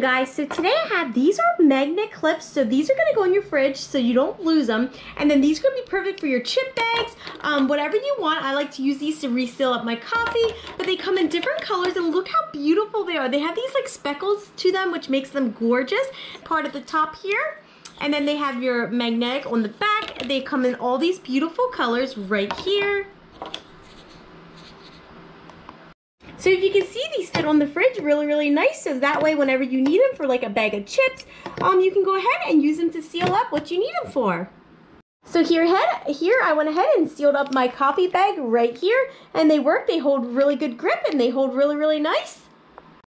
you guys, so today I have, these are magnet clips, so these are gonna go in your fridge so you don't lose them, and then these are gonna be perfect for your chip bags, whatever you want. I like to use these to reseal up my coffee, but they come in different colors and look how beautiful they are. They have these like speckles to them, which makes them gorgeous. Part at the top here, and then they have your magnetic on the back. They come in all these beautiful colors right here. So if you can see, these fit on the fridge really, really nice. So that way, whenever you need them for like a bag of chips, you can go ahead and use them to seal up what you need them for. So here I went ahead and sealed up my coffee bag right here. And they work, they hold really good grip and they hold really, really nice.